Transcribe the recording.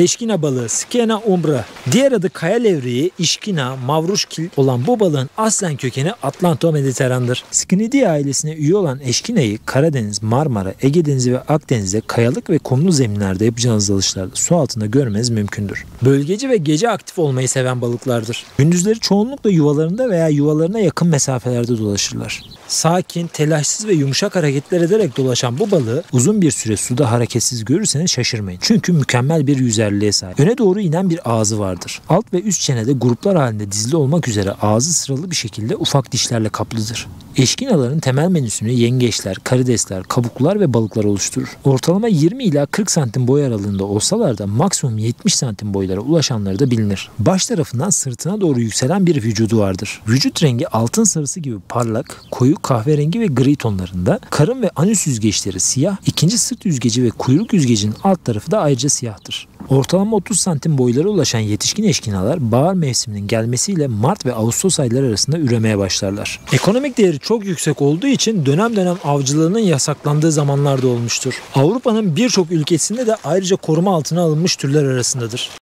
Eşkina balığı Sciaena umbra, diğer adı kaya levreği, işkina, mavruşkil olan bu balığın aslen kökeni Atlanto-Mediteran'dır. Sciaenidae ailesine üye olan eşkinayı Karadeniz, Marmara, Ege Denizi ve Akdeniz'de kayalık ve kumlu zeminlerde yapacağınız dalışlarda su altında görmeniz mümkündür. Bölgeci ve gece aktif olmayı seven balıklardır. Gündüzleri çoğunlukla yuvalarında veya yuvalarına yakın mesafelerde dolaşırlar. Sakin, telaşsız ve yumuşak hareketler ederek dolaşan bu balığı uzun bir süre suda hareketsiz görürseniz şaşırmayın. Çünkü mükemmel bir yüzerliğe sahip. Öne doğru inen bir ağzı vardır. Alt ve üst çenede gruplar halinde dizili olmak üzere ağzı sıralı bir şekilde ufak dişlerle kaplıdır. Eşkinaların temel menüsünü yengeçler, karidesler, kabuklar ve balıklar oluşturur. Ortalama 20 ila 40 santim boy aralığında olsalar da maksimum 70 santim boylara ulaşanları da bilinir. Baş tarafından sırtına doğru yükselen bir vücudu vardır. Vücut rengi altın sarısı gibi parlak, koyu kahverengi ve gri tonlarında, karın ve anüs yüzgeçleri siyah, ikinci sırt yüzgeci ve kuyruk yüzgecinin alt tarafı da ayrıca siyahtır. Ortalama 30 santim boylara ulaşan yetişkin eşkinalar bahar mevsiminin gelmesiyle Mart ve Ağustos ayları arasında üremeye başlarlar. Ekonomik değeri çok yüksek olduğu için dönem dönem avcılığının yasaklandığı zamanlarda olmuştur. Avrupa'nın birçok ülkesinde de ayrıca koruma altına alınmış türler arasındadır.